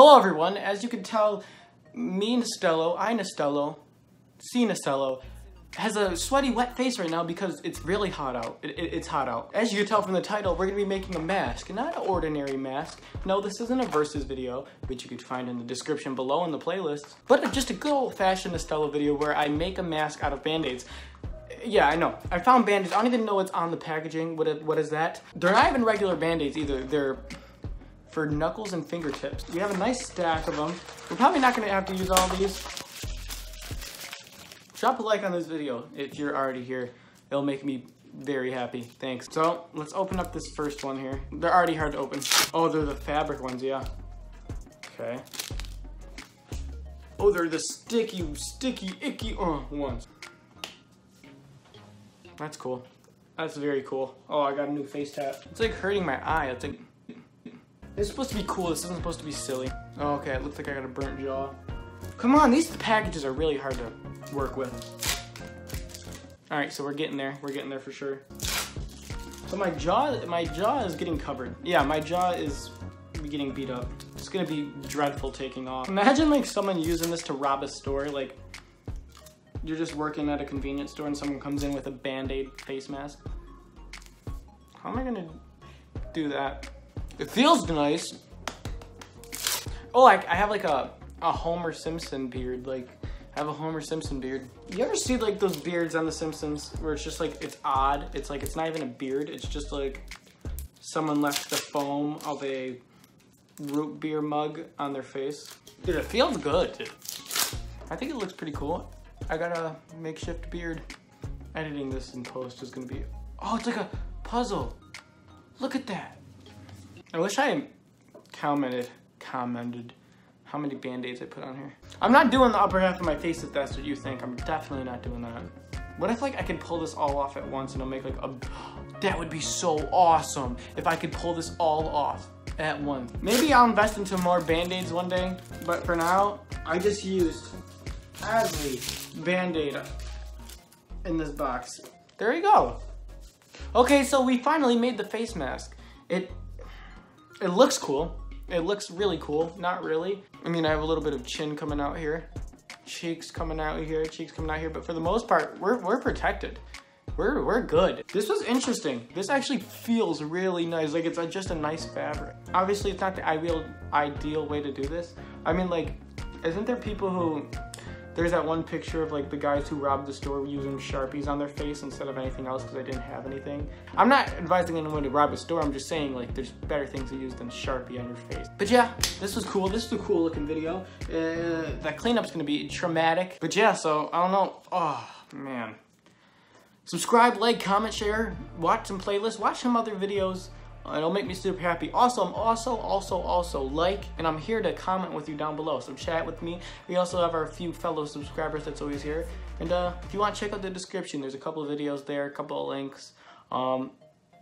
Hello everyone, as you can tell, Nastelo has a sweaty, wet face right now because it's really hot out. It's hot out. As you can tell from the title, we're going to be making a mask, not an ordinary mask. No, this isn't a Versus video, which you could find in the description below in the playlist, but just a good old-fashioned Nastelo video where I make a mask out of Band-Aids. Yeah, I know. I found Band-Aids. I don't even know what's on the packaging. What is that? They're not even regular Band-Aids either. They're for knuckles and fingertips. We have a nice stack of them. We're probably not going to have to use all these. Drop a like on this video if you're already here. It'll make me very happy. Thanks. So, let's open up this first one here. They're already hard to open. Oh, they're the fabric ones, yeah. Okay. Oh, they're the sticky, icky ones. That's cool. That's very cool. Oh, I got a new face tat. It's like hurting my eye. It's like... It's supposed to be cool. This isn't supposed to be silly. Oh, okay, it looks like I got a burnt jaw. Come on, these packages are really hard to work with. All right, so we're getting there. We're getting there for sure. So my jaw is getting covered. Yeah, my jaw is getting beat up. It's gonna be dreadful taking off. Imagine like someone using this to rob a store. Like you're just working at a convenience store and someone comes in with a Band-Aid face mask. How am I gonna do that? It feels nice. Oh, I have like a Homer Simpson beard. Like, I have a Homer Simpson beard. You ever see like those beards on The Simpsons where it's just like, it's odd. It's like, it's not even a beard. It's just like someone left the foam of a root beer mug on their face. Dude, it feels good. I think it looks pretty cool. I got a makeshift beard. Editing this in post is gonna be, oh, it's like a puzzle. Look at that. I wish I commented how many Band-Aids I put on here. I'm not doing the upper half of my face if that's what you think. I'm definitely not doing that. What if like I could pull this all off at once and I'll make like a, that would be so awesome if I could pull this all off at once. Maybe I'll invest into more Band-Aids one day, but for now, I just used every Band-Aid in this box. There you go. Okay, so we finally made the face mask. It looks cool. It looks really cool, not really. I mean, I have a little bit of chin coming out here, cheeks coming out here, cheeks coming out here, but for the most part, we're protected. We're good. This was interesting. This actually feels really nice. Like it's just a nice fabric. Obviously, it's not the ideal way to do this. I mean, like, isn't there people who, there's that one picture of like the guys who robbed the store using Sharpies on their face instead of anything else because they didn't have anything. I'm not advising anyone to rob a store. I'm just saying like there's better things to use than Sharpie on your face. But yeah, this was cool. This is a cool looking video. That cleanup's gonna be traumatic. But yeah, so I don't know. Oh man. Subscribe, like, comment, share, watch some playlists, watch some other videos. It'll make me super happy. Also, I'm also like, and I'm here to comment with you down below. So chat with me. We also have our few fellow subscribers that's always here. And if you want, check out the description. There's a couple of videos there, a couple of links. And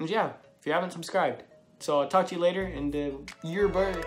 yeah, if you haven't subscribed. So I'll talk to you later, and your bird.